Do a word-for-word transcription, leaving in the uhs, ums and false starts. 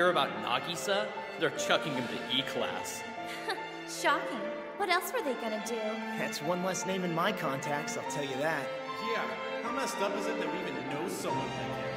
hear about Nagisa? They're chucking him to E class. Shocking. What else were they gonna do? That's one less name in my contacts, I'll tell you that. Yeah, how messed up is it that we even know someone like that?